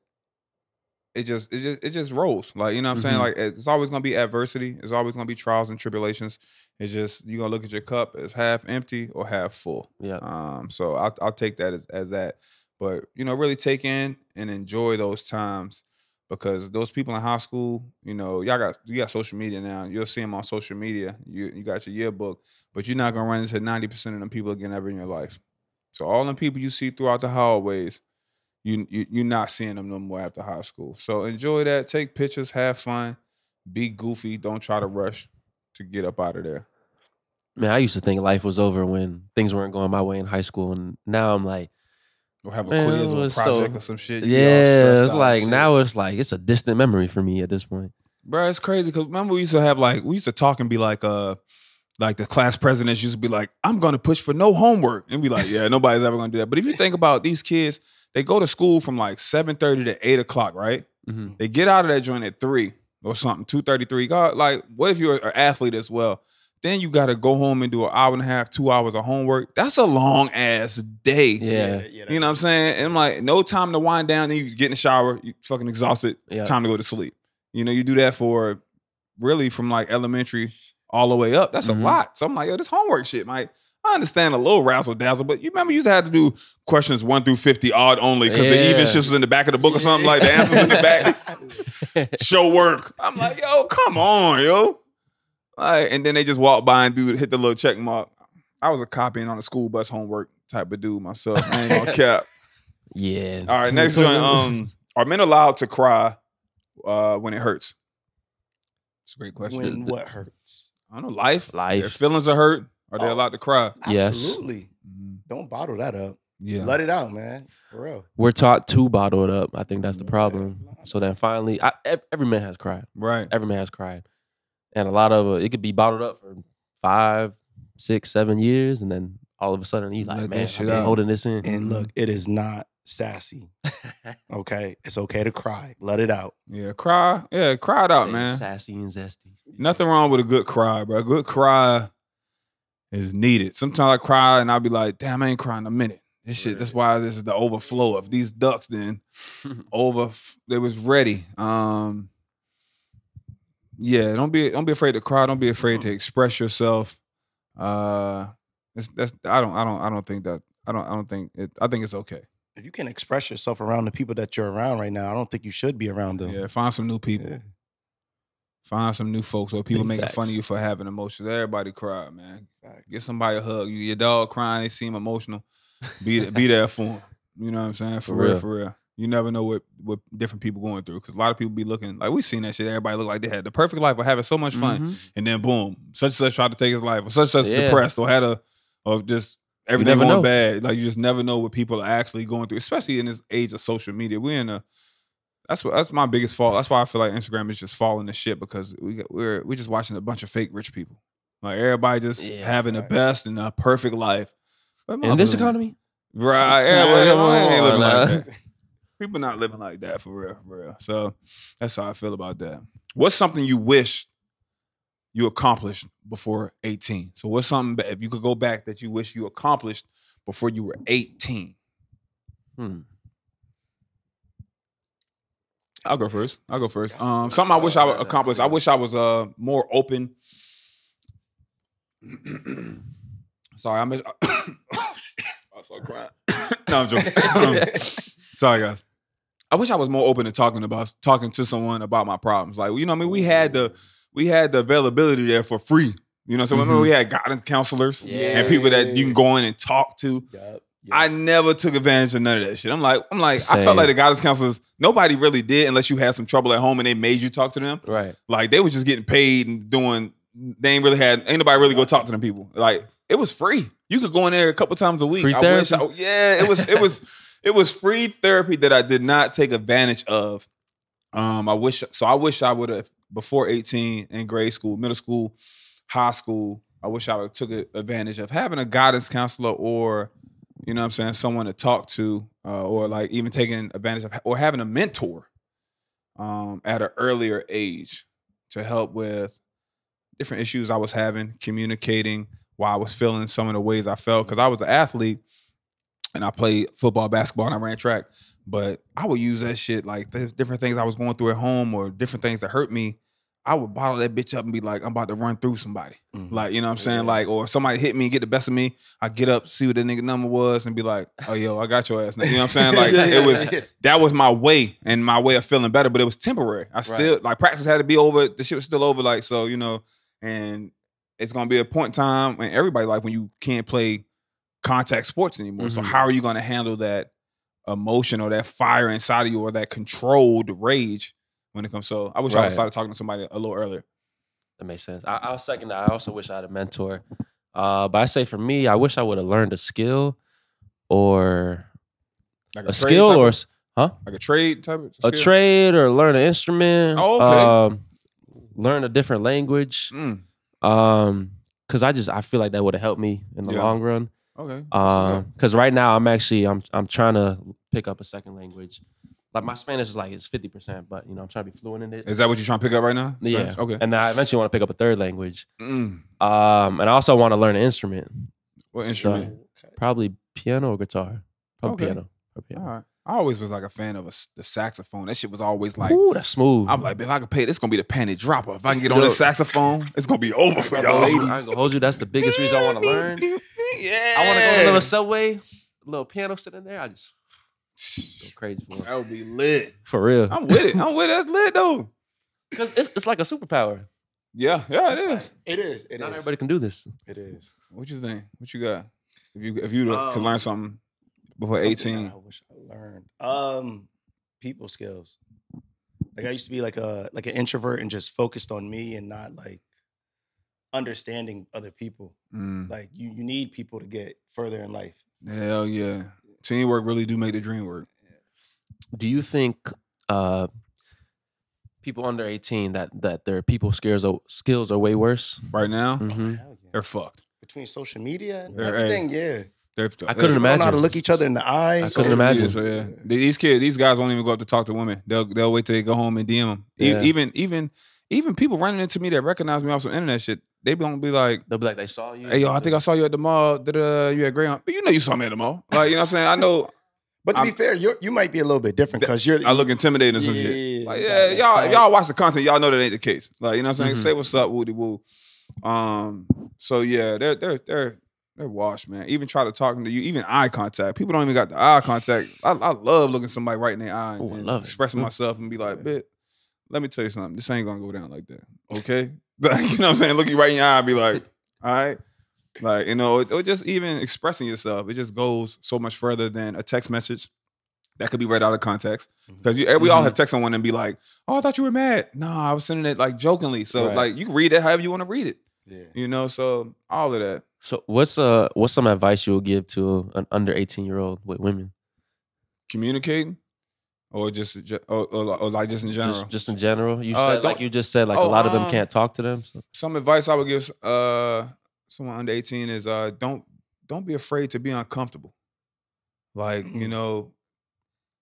it just it just it just rolls. Like you know what I'm mm-hmm. saying? Like it's always gonna be adversity. It's always gonna be trials and tribulations. It's just you're gonna look at your cup as half empty or half full. Yeah. Um. So I'll I'll take that as as that. But, you know, really take in and enjoy those times because those people in high school, you know, y'all got you got social media now. You'll see them on social media. You you got your yearbook, but you're not going to run into ninety percent of them people again ever in your life. So all them people you see throughout the hallways, you, you, you're not seeing them no more after high school. So enjoy that. Take pictures. Have fun. Be goofy. Don't try to rush to get up out of there. Man, I used to think life was over when things weren't going my way in high school. And now I'm like, or have a Man, quiz or a project so, or some shit. You yeah, it's like now it's like it's a distant memory for me at this point. Bro, it's crazy because remember we used to have like we used to talk and be like, uh, like the class presidents used to be like, I'm gonna push for no homework and be like, yeah, nobody's ever gonna do that. But if you think about these kids, they go to school from like seven thirty to eight o'clock, right? Mm-hmm. They get out of that joint at three or something, two thirty three. God, like what if you're an athlete as well? Then you got to go home and do an hour and a half, two hours of homework. That's a long ass day. Yeah. yeah you know what I'm saying? And I'm like, no time to wind down. Then you get in the shower, you fucking exhausted, yeah. time to go to sleep. You know, you do that for really from like elementary all the way up. That's mm-hmm. a lot. So I'm like, yo, this homework shit, Mike. I understand a little razzle dazzle, but you remember you used to have to do questions one through fifty odd only because yeah. the even shit was in the back of the book or something like the answers in the back. Show work. I'm like, yo, come on, yo. Like, and then they just walk by and do hit the little check mark. I was a copying on a school bus homework type of dude myself. I ain't gonna cap. Yeah. All right, next one. Um, are men allowed to cry uh, when it hurts? It's a great question. When what hurts? I don't know. Life. Life. Their feelings are hurt. Are they oh, allowed to cry? Yes. Absolutely. Don't bottle that up. Yeah. Let it out, man. For real. We're taught to bottle it up. I think that's the problem. So then finally, I, every man has cried. Right. Every man has cried. And a lot of it, it could be bottled up for five, six, seven years. And then all of a sudden, you're like, man, I've been holding this in. And look, it is not sassy. Okay? It's okay to cry. Let it out. Yeah, cry. Yeah, cry it out, man. Sassy and zesty. Nothing wrong with a good cry, bro. A good cry is needed. Sometimes I cry and I'll be like, damn, I ain't crying in a minute. This shit, that's why this is the overflow of these ducks then. Over, they was ready. Um... Yeah, don't be don't be afraid to cry. Don't be afraid to express yourself. Uh, it's, that's I don't I don't I don't think that I don't I don't think it. I think it's okay. If you can express yourself around the people that you're around right now, I don't think you should be around them. Yeah, find some new people. Yeah. Find some new folks or people making fun of you for having emotions. Everybody cried, man. Get somebody a hug. Your dog crying, they seem emotional. Be be there for them. You know what I'm saying? For, for real, real, for real. You never know what, what different people going through, because a lot of people be looking, like we seen that shit, everybody look like they had the perfect life or having so much fun, mm-hmm. and then boom, such and such tried to take his life, or such and such yeah. depressed, or had a, or just everything going know. bad. Like you just never know what people are actually going through, especially in this age of social media. We're in a, that's what, that's my biggest fault. That's why I feel like Instagram is just falling to shit, because we got, we're, we're just watching a bunch of fake rich people. Like everybody just yeah, having right. the best and the perfect life. In this living? economy? Right. Everybody, everybody ain't living nah. like that. People not living like that, for real, for real. So that's how I feel about that. What's something you wish you accomplished before eighteen? So what's something, if you could go back, that you wish you accomplished before you were eighteen? Hmm. I'll go first. I'll go first. Um, something I wish I would accomplish. I wish I was uh, more open. Sorry, I'm... I started crying. No, I'm joking. Sorry, guys. I wish I was more open to talking about talking to someone about my problems. Like, you know what I mean? We had the we had the availability there for free. You know what I'm saying? Mm-hmm. We had guidance counselors yeah. and people that you can go in and talk to. Yep. Yep. I never took advantage of none of that shit. I'm like, I'm like, Same. I felt like the guidance counselors, nobody really did, unless you had some trouble at home and they made you talk to them. Right. Like they were just getting paid and doing, they ain't really had, ain't nobody really go talk to them people. Like, it was free. You could go in there a couple times a week. Free I therapy? wish I, yeah, it was, it was. It was free therapy that I did not take advantage of. Um, I wish so. I wish I would have before eighteen in grade school, middle school, high school. I wish I would have took advantage of having a guidance counselor, or you know what I'm saying, someone to talk to, uh, or like even taking advantage of, or having a mentor um, at an earlier age to help with different issues I was having, communicating why I was feeling some of the ways I felt, because I was an athlete. And I played football, basketball, and I ran track. But I would use that shit, like there's different things I was going through at home or different things that hurt me. I would bottle that bitch up and be like, I'm about to run through somebody. Mm-hmm. Like, you know what I'm saying? Yeah. Like, or somebody hit me and get the best of me. I get up, see what that nigga number was and be like, oh, yo, I got your ass now. You know what I'm saying? Like, yeah, it was, yeah. that was my way and my way of feeling better, but it was temporary. I still, right. like practice had to be over. The shit was still over. Like, so, you know, and it's going to be a point in time in everybody's life when you can't play contact sports anymore. Mm-hmm. So how are you going to handle that emotion or that fire inside of you or that controlled rage when it comes? So I wish right. I would started talking to somebody a little earlier. That makes sense. I, I'll second that. I also wish I had a mentor. Uh, but I say for me, I wish I would have learned a skill or like a, a skill or of, huh? Like a trade type of skill? A trade or learn an instrument. Oh, okay. Um, learn a different language. Mm. Um, because I just I feel like that would have helped me in the yeah. long run. Okay. Um, because right now I'm actually I'm I'm trying to pick up a second language. Like my Spanish is like it's fifty percent, but you know I'm trying to be fluent in it. Is that what you're trying to pick up right now? Spanish? Yeah. Okay. And then I eventually want to pick up a third language. Mm. Um, and I also want to learn an instrument. What instrument? So, probably piano or guitar. Probably okay. piano. Or piano. All right. I always was like a fan of a, the saxophone. That shit was always like, ooh, that's smooth. I'm like, if I could pay, it's gonna be the panty dropper. If I can get on this saxophone, it's gonna be over for y'all. I ain't gonna hold you. That's the biggest reason I want to learn. Yeah, I want to go to a little subway, a little piano sitting there. I just go crazy for it. That would be lit for real. I'm with it. I'm with it. That's lit though. Cause it's it's like a superpower. Yeah, yeah, it is. It is. It Not is. everybody can do this. It is. What you think? What you got? If you if you um, could learn something before eighteen, I wish I learned um, people skills. Like I used to be like a like an introvert and just focused on me and not like understanding other people. Mm. Like you, you need people to get further in life. Hell yeah, teamwork really do make the dream work. Do you think uh, people under eighteen that that their people skills are, skills are way worse right now? Mm-hmm. Oh, hell yeah. They're fucked between social media and They're everything. Eight. Yeah. They're, I couldn't they imagine. Don't know how to look each other in the eyes. I couldn't so, imagine. So yeah, these kids, these guys won't even go up to talk to women. They'll they'll wait till they go home and D M them. Yeah. Even even even people running into me that recognize me off some internet shit, they don't be like they'll be like they saw you. Hey yo, I think I saw you at the mall. Da-da, you at Greyhound, but you know you saw me at the mall. Like you know what I'm saying. I know. But to I'm, be fair, you you might be a little bit different because you're. I look intimidating or some yeah, shit. Like yeah, y'all y'all watch the content, y'all know that ain't the case. Like you know what I'm saying. Mm-hmm. Say what's up, Woody Woo. Um. So yeah, they're they're they're. They're washed, man. Even try to talk to you, even eye contact. People don't even got the eye contact. I, I love looking somebody right in their eye and, Ooh, and expressing it. myself and be like, bitch, let me tell you something. This ain't gonna go down like that, okay? Like, you know what I'm saying? Look you right in your eye and be like, all right? Like, you know, or just even expressing yourself. It just goes so much further than a text message that could be read out of context. Because we mm-hmm. all have text someone and be like, oh, I thought you were mad. No, I was sending it like jokingly. So, right. like, you can read it however you want to read it. Yeah. You know, so all of that. So what's uh what's some advice you'll give to an under eighteen-year-old with women? Communicating? Or just, or, or, or like just in general? Just, just in general? You uh, said, like you just said, like oh, a lot um, of them can't talk to them. So. Some advice I would give uh, someone under eighteen is uh, don't don't be afraid to be uncomfortable. Like, mm-hmm. you know,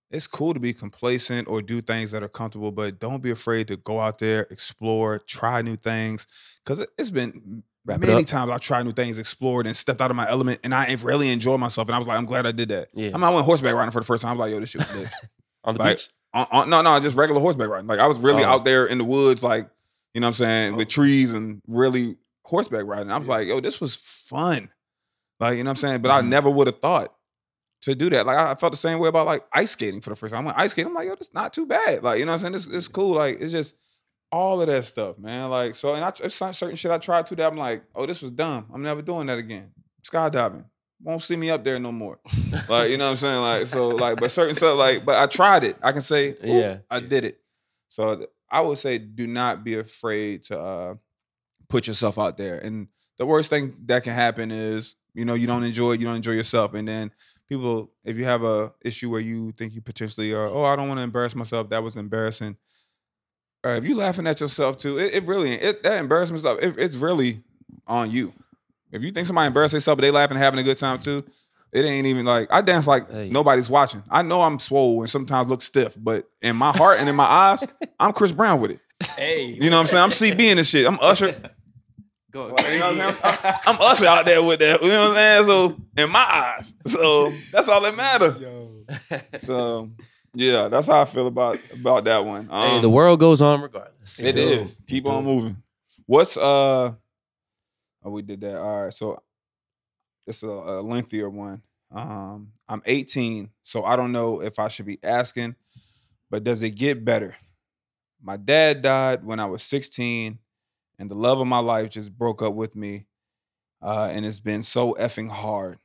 it's cool to be complacent or do things that are comfortable, but don't be afraid to go out there, explore, try new things. Because it's been Wrap many times I've tried new things, explored, and stepped out of my element, and I really enjoyed myself. And I was like, I'm glad I did that. Yeah. I mean, I went horseback riding for the first time. I was like, yo, this shit was good. On the like, beach? On, on, no, no, just regular horseback riding. Like, I was really oh. out there in the woods, like, you know what I'm saying, oh. with trees and really horseback riding. I was yeah. like, yo, this was fun. Like, you know what I'm saying? But mm-hmm. I never would have thought to do that. Like, I felt the same way about, like, ice skating for the first time. I went ice skating. I'm like, yo, this not too bad. Like, you know what I'm saying? This is cool. Like, it's just all of that stuff, man. Like, so, and I, it's not certain shit I tried to that I'm like, oh, this was dumb. I'm never doing that again. Skydiving. Won't see me up there no more. Like, you know what I'm saying? Like, so, like, but certain stuff, like, but I tried it. I can say, yeah, I did it. So I would say do not be afraid to uh, put yourself out there. And the worst thing that can happen is, you know, you don't enjoy it, you don't enjoy yourself. And then people, if you have a issue where you think you potentially are, oh, I don't want to embarrass myself, that was embarrassing. Or if you laughing at yourself too, it, it really, it, that embarrassment stuff, it, it's really on you. If you think somebody embarrassed themselves, but they laughing and having a good time too, it ain't even like, I dance like hey. nobody's watching. I know I'm swole and sometimes look stiff, but in my heart and in my eyes, I'm Chris Brown with it. Hey, you know what I'm saying? I'm C B in this shit. I'm Usher. Go ahead. You know what I'm, saying? I'm, I'm Usher out there with that. You know what I'm saying? So in my eyes, so that's all that matters. Yo. So yeah, that's how I feel about about that one. Um, hey, the world goes on regardless. It, it is. Keep it on moving. What's uh? Oh, we did that. All right. So it's a, a lengthier one. Um, I'm eighteen, so I don't know if I should be asking, but does it get better? My dad died when I was sixteen, and the love of my life just broke up with me, uh, and it's been so effing hard.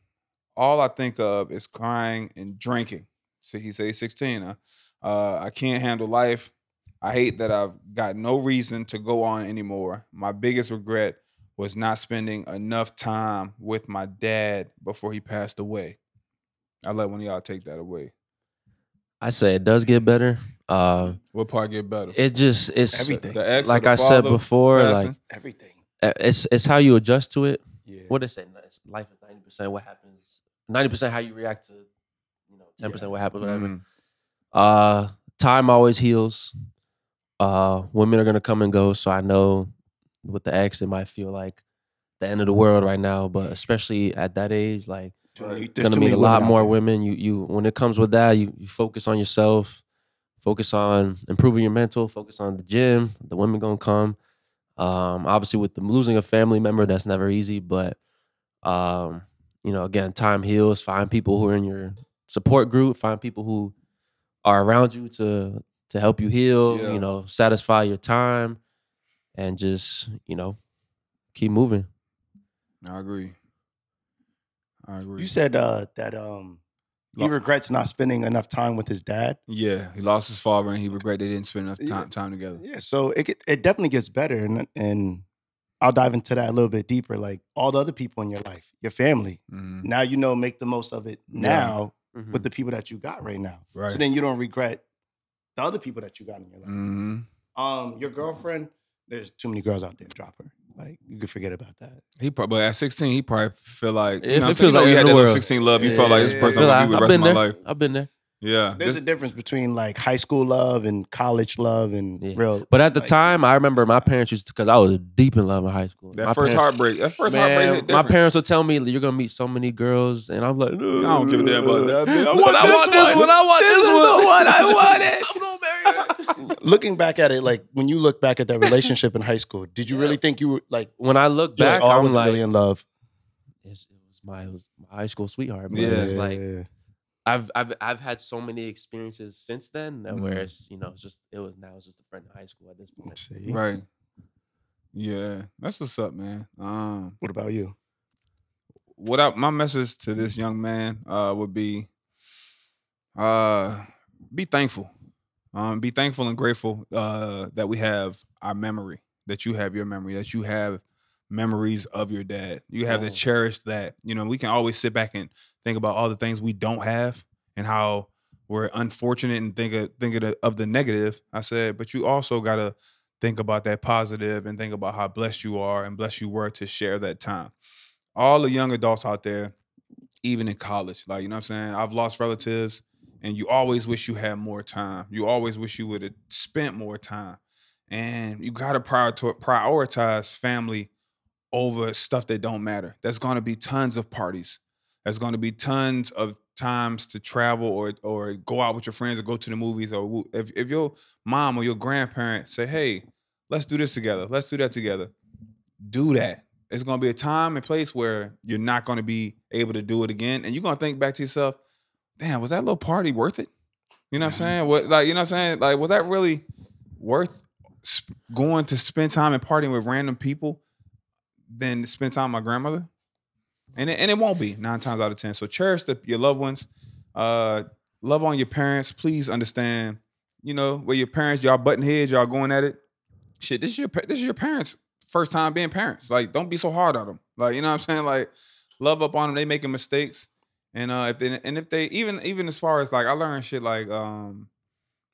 All I think of is crying and drinking. So he says sixteen. Huh? Uh, I can't handle life. I hate that I've got no reason to go on anymore. My biggest regret was not spending enough time with my dad before he passed away. I let one of y'all take that away. I say it does get better. Uh, what part get better? It just, it's everything. The ex, like the I father, said before, lesson. Like everything. It's it's how you adjust to it. Yeah. What they say, life is ninety percent what happens. Ninety percent how you react to, you know, ten percent yeah. what happens. Whatever. Mm. Uh, time always heals. Uh, women are gonna come and go, so I know. With the ex, it might feel like the end of the world right now, but especially at that age, like there's gonna meet a lot more women. You you when it comes with that, you, you focus on yourself, focus on improving your mental, focus on the gym. The women gonna come. Um, obviously, with the losing a family member, that's never easy. But um, you know, again, time heals. Find people who are in your support group. Find people who are around you to to help you heal. Yeah. You know, satisfy your time. And just, you know, keep moving. I agree. I agree. You said uh, that um, he regrets not spending enough time with his dad. Yeah, he lost his father and he regretted they didn't spend enough time, time together. Yeah, so it it definitely gets better. And, and I'll dive into that a little bit deeper. Like all the other people in your life, your family. Mm-hmm. Now you know, make the most of it now yeah. mm-hmm. with the people that you got right now. Right. So then you don't regret the other people that you got in your life. Mm-hmm. Um, your girlfriend... There's too many girls out there. Drop her. Like you could forget about that. He probably at sixteen. He probably feel like you if know. It feels like you had that little sixteen love. You yeah, felt like this person yeah, yeah. would be with the rest of there. My life. I've been there. Yeah. There's this, a difference between like high school love and college love and yeah. real. But at the like, time, I remember my parents used to because I was deep in love in high school. That my first parents, heartbreak. That first man, heartbreak. Hit different. My parents would tell me you're gonna meet so many girls, and I'm like, I don't give a damn about that. I want this one. I want this one. I want it. I'm gonna marry. Looking back at it, like when you look back at that relationship in high school, did you yeah. really think you were like? When I look back, like, oh, I was like, really in love. It was my, it was my high school sweetheart. But yeah, it was like I've I've I've had so many experiences since then that mm. where it's, you know, it's just it was now it's just a friend in high school at this point. See? Right. Yeah. That's what's up, man. Um what about you? What I, my message to this young man uh would be uh be thankful. Um be thankful and grateful uh that we have our memory, that you have your memory, that you have memories of your dad. You have oh. to cherish that. You know, we can always sit back and think about all the things we don't have and how we're unfortunate and think of think of the, of the negative. I said, but you also gotta think about that positive and think about how blessed you are and blessed you were to share that time. All the young adults out there, even in college, like, you know what I'm saying? I've lost relatives and you always wish you had more time. You always wish you would have spent more time. And you gotta prior to prioritize family over stuff that don't matter. There's gonna be tons of parties. There's gonna be tons of times to travel or or go out with your friends or go to the movies. Or if, if your mom or your grandparent say, hey, let's do this together, let's do that together, do that. It's gonna be a time and place where you're not gonna be able to do it again. And you're gonna think back to yourself, damn, was that little party worth it? You know what I'm saying? What, like, you know what I'm saying? Like, was that really worth going to spend time and partying with random people than spend time with my grandmother? And it, and it won't be nine times out of ten. So cherish the, your loved ones. Uh, love on your parents. Please understand, you know, where your parents, y'all button heads, y'all going at it. Shit, this is your this is your parents' first time being parents. Like, don't be so hard on them. Like, you know what I'm saying? Like, love up on them. They making mistakes, and uh, if they, and if they even even as far as like I learned shit like um,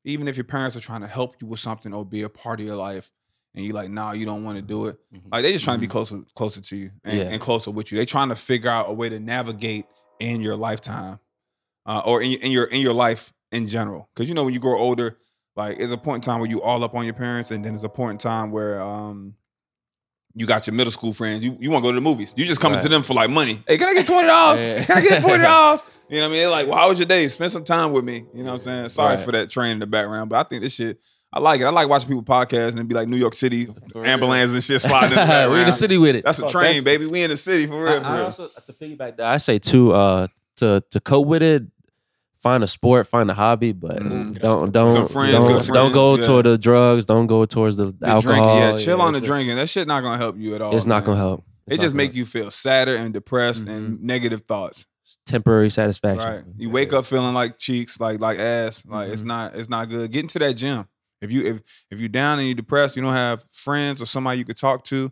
even if your parents are trying to help you with something or be a part of your life, and you like, nah, you don't want to do it. Mm-hmm. Like, they just trying mm-hmm. to be closer closer to you and, yeah. and closer with you. They trying to figure out a way to navigate in your lifetime uh, or in, in your in your life in general. Because, you know, when you grow older, like, it's a point in time where you all up on your parents, and then there's a point in time where um, you got your middle school friends. You, you want to go to the movies. You just coming right. to them for, like, money. Hey, can I get twenty dollars? Yeah. Can I get forty dollars? You know what I mean? They're like, well, how was your day? Spend some time with me. You know what I'm saying? Sorry right. for that train in the background, but I think this shit... I like it. I like watching people podcasts and it'd be like New York City ambulance and shit sliding in the background. We're in the city with it. That's a train, baby. We in the city for real. I, I also, to piggyback that, I say too, uh, to to cope with it, find a sport, find a hobby, but mm-hmm. don't don't Some friends, don't, good friends, don't go yeah. toward the drugs, don't go towards the, the alcohol. Drinking, yeah, chill yeah, on the drinking. That shit not gonna help you at all. It's man. not gonna help. It's it just make help. you feel sadder and depressed mm-hmm. and negative thoughts. Temporary satisfaction. Right. You wake up feeling like cheeks, like like ass, like mm-hmm. it's not it's not good. Get into that gym. If you if if you're down and you're depressed, you don't have friends or somebody you could talk to,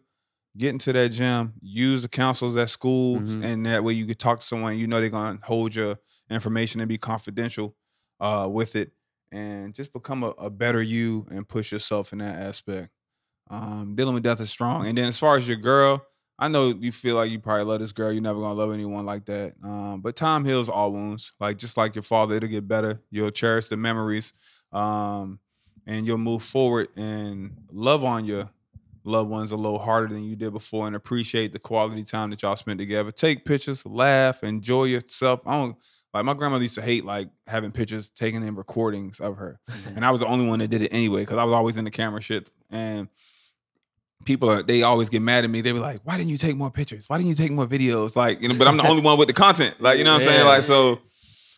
get into that gym. Use the counselors at schools, mm-hmm. and that way you could talk to someone. You know they're gonna hold your information and be confidential uh, with it, and just become a, a better you and push yourself in that aspect. Um, dealing with death is strong. And then as far as your girl, I know you feel like you probably love this girl. You're never gonna love anyone like that. Um, but time heals all wounds. Like just like your father, it'll get better. You'll cherish the memories. Um, And you'll move forward and love on your loved ones a little harder than you did before and appreciate the quality time that y'all spent together. Take pictures, laugh, enjoy yourself. I don't like my grandmother used to hate like having pictures taken and recordings of her. Mm-hmm. And I was the only one that did it anyway, because I was always in the camera shit. And people are they always get mad at me. They be like, why didn't you take more pictures? Why didn't you take more videos? Like, you know, but I'm the only one with the content. Like, you know what I'm yeah. saying? Like, so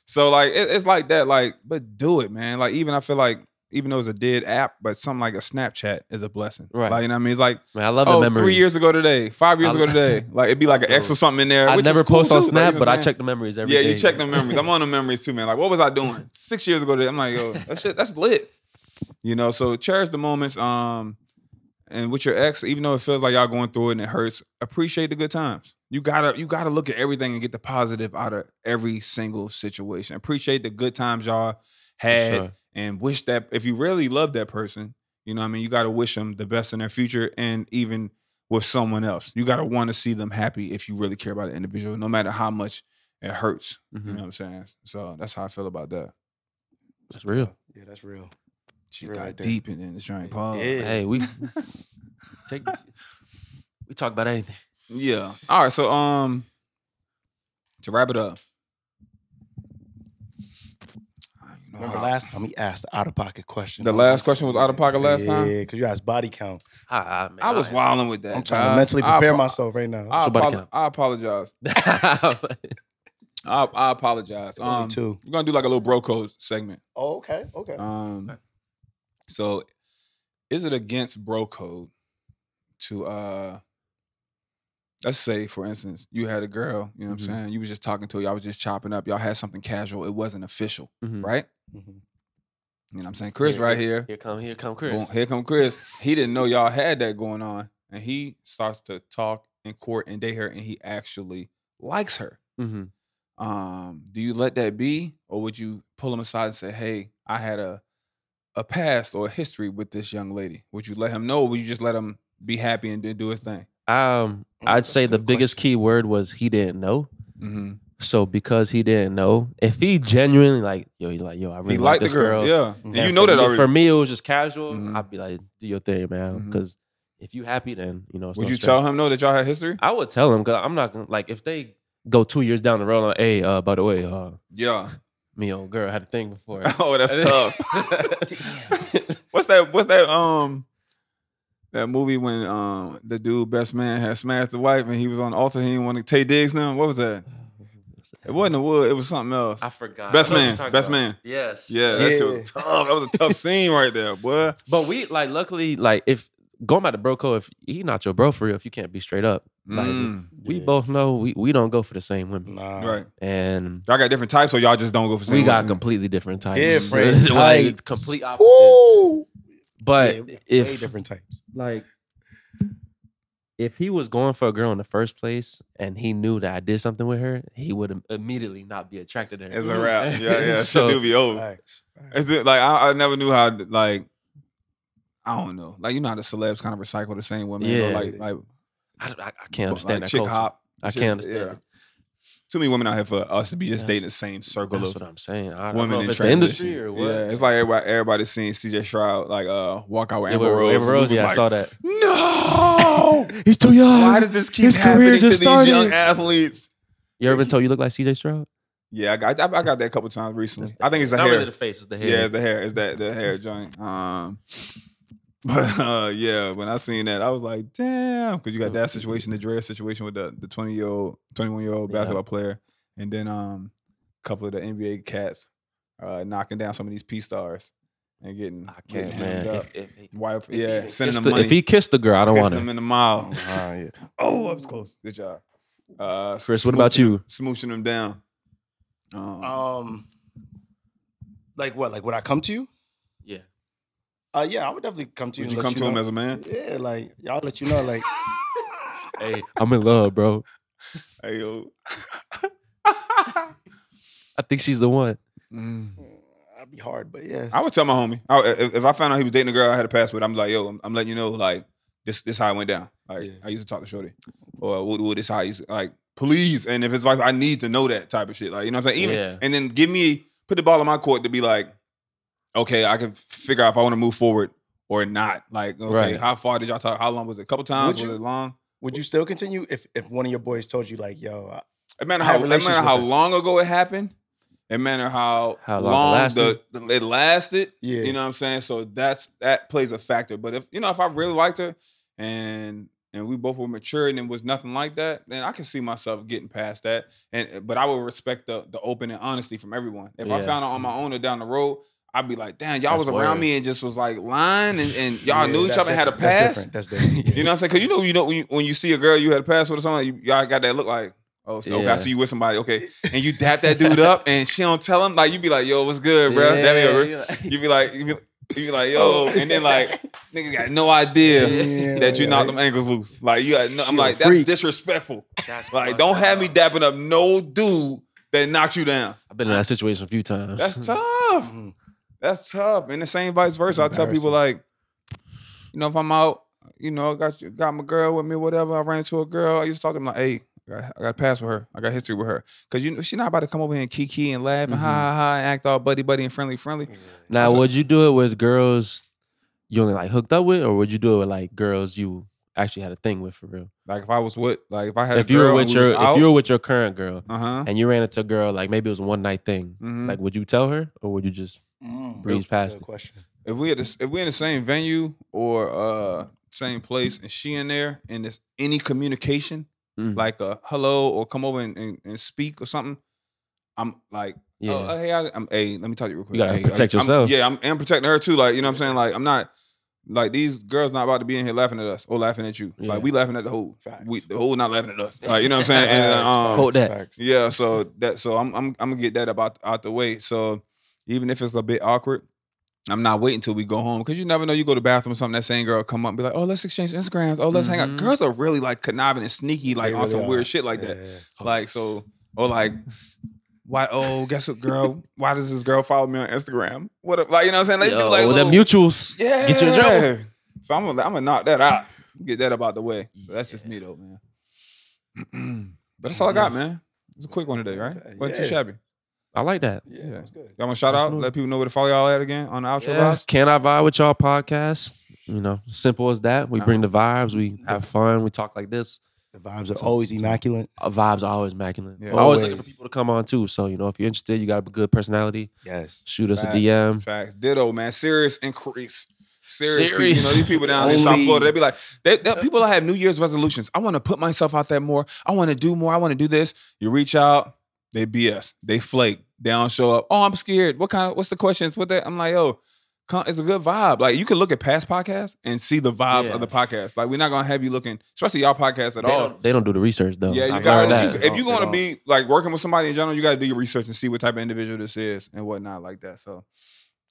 so like it, it's like that, like, but do it, man. Like, even I feel like even though it's a dead app, but something like a Snapchat is a blessing. Right. Like, you know what I mean? It's like, man, I love oh, the memories. Three years ago today, five years I'll, ago today. Like, it'd be like an X or something in there. I never cool post on too, Snap, like, you know but I check the memories every yeah, day. Yeah, you check the memories. I'm on the memories too, man. Like, what was I doing? Six years ago today. I'm like, yo, that shit, that's lit. You know, so cherish the moments. Um, And with your ex, even though it feels like y'all going through it and it hurts, appreciate the good times. You gotta, you gotta look at everything and get the positive out of every single situation. Appreciate the good times y'all had. Sure. And wish that, if you really love that person, you know what I mean? You got to wish them the best in their future, and even with someone else. You got to want to see them happy if you really care about the individual, no matter how much it hurts. Mm-hmm. You know what I'm saying? So that's how I feel about that. That's real. Yeah, that's real. She real got right deep in this joint, Paul. Yeah. Hey, we take, we talk about anything. Yeah. All right, so um, to wrap it up, remember last time he asked the out-of-pocket question. The last question was out-of-pocket last yeah, time? Yeah, because you asked body count. I, I, man, I was wilding with that. I'm trying to mentally prepare myself right now. I, apo- I apologize. I, I apologize. Um, too. We're gonna do like a little bro code segment. Oh, okay, okay. Um, okay. So, is it against bro code to uh, let's say for instance, you had a girl, you know what mm-hmm. I'm saying? You was just talking to her, y'all was just chopping up, y'all had something casual, it wasn't official, mm-hmm. right? Mm-hmm. You know what I'm saying? Chris here, right here. Here come, here come Chris. Boom, here come Chris. He didn't know y'all had that going on. And he starts to talk in court and date her and he actually likes her. Mm-hmm. Um, do you let that be? Or would you pull him aside and say, hey, I had a a past or a history with this young lady? Would you let him know or would you just let him be happy and then do his thing? Um, I'd That's say the question. biggest key word was he didn't know. Mm-hmm. So because he didn't know, if he genuinely like, yo, he's like, yo, I really like this the girl. girl. Yeah, mm-hmm. and you know that me, already. For me, it was just casual. Mm-hmm. I'd be like, do your thing, man. Because mm-hmm. if you happy, then you know. It's would no you stress. tell him no that y'all had history? I would tell him because I'm not gonna like if they go two years down the road. Like, hey, uh, by the way, uh, yeah, me old girl had a thing before. Oh, that's tough. What's that? What's that? Um. That movie when um the dude best man had smashed the wife and he was on the altar. He didn't want to Tay Diggs now. What was that? It wasn't the wood. It was something else. I forgot. Best man. Best man. Yes. Yeah. That yeah. shit was tough. That was a tough scene right there, boy. But we like luckily like if going by the bro code, if he not your bro for real, if you can't be straight up, like mm. we yeah. both know we we don't go for the same women, nah. right? And y'all got different types, or y'all just don't go for the same. We got women? completely different types. Different like, types. Complete opposite. Ooh. But yeah, if different types, like if he was going for a girl in the first place and he knew that I did something with her, he would immediately not be attracted to her. It's a wrap. Yeah, yeah. So, shit do be over. Relax, relax. It's like I, I never knew how. Like I don't know. Like you know how the celebs kind of recycle the same women. Yeah. Or like like I, I can't understand like that. Chick culture. hop. I shit, can't understand. Yeah. It. Too many women out here for us to be just dating the same circle That's of what I'm saying. I don't women know if in it's the industry or what. Yeah, it's like everybody, everybody's seen C J. Stroud like uh, walk out with Amber Rose. Amber Rose, yeah, like, I saw that. No, he's too young. Why does this keep His happening career just to started. these young athletes? You ever been told you look like C J. Stroud? Yeah, I got, I, I got that a couple times recently. The, I think it's the not hair. Not really the face, it's the hair. Yeah, it's the hair. It's that the hair joint. Um, but uh, yeah, when I seen that, I was like, damn, because you got that situation, the Dre situation with the the twenty year old, twenty one year old basketball yeah. player, and then um, a couple of the N B A cats uh, knocking down some of these P stars and getting I can't man. Up. If, if, Wife, if yeah, sending them the, money. If he kissed the girl, I don't want him in the mile. Oh, yeah. oh, I was close. Good job, uh, Chris. What about you? Smooching them down. Um, um, like what? Like would I come to you? Yeah. Uh, yeah, I would definitely come to you. Would you come to him as a man? Yeah, like I'll let you know. Like, hey, I'm in love, bro. Hey yo, I think she's the one. Mm. I'd be hard, but yeah, I would tell my homie. I, if, if I found out he was dating a girl I had a past with, I'm like, yo, I'm, I'm letting you know, like this, this how it went down. Like yeah. I used to talk to Shorty, or well, well, this how I used to, like, please. And if it's like I need to know that type of shit, like you know what I'm saying. Even yeah. and then give me put the ball in my court to be like. Okay, I can figure out if I want to move forward or not. Like, okay, right. how far did y'all talk? How long was it? A couple times? Would you, was it long? Would you still continue if, if one of your boys told you, like, yo, it matter how, it matter how long ago it happened. It matter how, how long, long it, lasted. The, the, it lasted. Yeah. You know what I'm saying? So that's that plays a factor. But if, you know, if I really liked her and and we both were mature and it was nothing like that, then I can see myself getting past that. And But I would respect the, the open and honesty from everyone. If yeah. I found out on my own or down the road, I'd be like, damn, y'all was around weird. me and just was like lying and, and y'all yeah, knew each other and had a past. That's different. That's different. Yeah. You know what I'm saying? Because you know, you know when you, when you see a girl, you had a past with someone, y'all got that look like, oh, so yeah. okay, I see you with somebody, okay. And you dap that dude up and she don't tell him, like, you be like, yo, what's good, bro? Yeah, that you be like, you be, be like, yo. And then like, niggas got no idea yeah, that you yeah, knocked yeah. them ankles loose. Like, you got no, I'm like, that's freak. disrespectful. That's like, don't have me dapping up no dude that knocked you down. I've been in that situation a few times. That's tough. That's tough. And the same vice versa. I tell people like, you know, if I'm out, you know, got got my girl with me, whatever. I ran into a girl. I used to talk to them like, hey, I got, I got a pass with her. I got history with her. Because you know, she's not about to come over here and kiki and laugh and mm-hmm. ha ha and act all buddy buddy and friendly friendly. Now, so, would you do it with girls you only like hooked up with, or would you do it with like girls you actually had a thing with for real? Like if I was with, like if I had if a girl you were with your out, if you were with your current girl uh-huh. and you ran into a girl like maybe it was a one night thing, mm-hmm. like would you tell her or would you just? Mm, breeze past the question. If we had this, if we're in the same venue or uh, same place, and she in there, and there's any communication mm. like a hello or come over and, and, and speak or something, I'm like, yeah. oh, hey, I, I'm, hey, let me talk to you real quick. You gotta hey, protect I, yourself. I'm, yeah, I'm, and protecting her too. Like, you know what I'm saying? Like, I'm not, like, these girls not about to be in here laughing at us or laughing at you. Yeah. Like, we laughing at the whole. We, the whole not laughing at us. Like, you know what I'm saying? And, um, quote that. Facts. Yeah, so that, so I'm, I'm, I'm gonna get that about out the way. So even if it's a bit awkward, I'm not waiting till we go home, because you never know. You go to the bathroom or something, that same girl come up and be like, oh, let's exchange Instagrams. Oh, let's mm-hmm. hang out. Girls are really like conniving and sneaky, like really on some are. weird shit like yeah. that. Like, so, or like, why, oh, guess what, girl? Why does this girl follow me on Instagram? What, a, like, you know what I'm saying? They Yo, do like little, them mutuals. Yeah. Get you a job. So I'm going to knock that out. Get that about the way. So that's just yeah. me though, man. But that's all I got, man. It's a quick one today, right? Yeah. Wasn't too shabby. I like that. Yeah, that's good. Y'all want to shout out? Let people know where to follow y'all at again on the outro yeah. vibes? Can I Vibe With Y'all podcast? You know, simple as that. We bring the vibes. We have fun. We talk like this. The vibes are always immaculate. Our vibes are always immaculate. Yeah. Always. always looking for people to come on too. So, you know, if you're interested, you got a good personality. Yes. Shoot Facts. us a D M. Facts. Ditto, man. Serious increase. Serious, people, you know, these people down in South Florida, they be like, they, they, people that have New Year's resolutions. I want to put myself out there more. I want to do more. I want to do this. You reach out. They B S. They flake. They don't show up. Oh, I'm scared. What kind of, what's the questions? What that? I'm like, yo, it's a good vibe. Like, you can look at past podcasts and see the vibes yeah. of the podcast. Like, we're not going to have you looking, especially y'all podcasts at they all. Don't, they don't do the research, though. Yeah, you got to. If you're going to be, like, working with somebody in general, you got to do your research and see what type of individual this is and whatnot like that. So,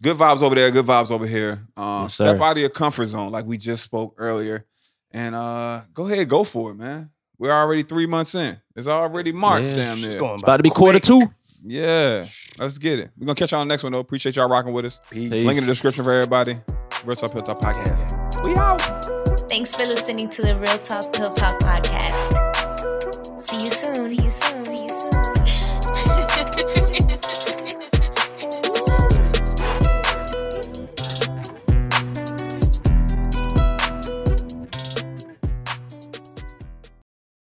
good vibes over there. Good vibes over here. Um, yes, step out of your comfort zone, like we just spoke earlier. And uh, go ahead. Go for it, man. We're already three months in. It's already March, yeah. damn near. It's about, about to be quarter two. Yeah, let's get it. We're gonna catch y'all on the next one though. Appreciate y'all rocking with us. Peace. Peace. Link in the description for everybody. Real Talk Pill Talk podcast. We out. Thanks for listening to the Real Talk Pill Talk podcast.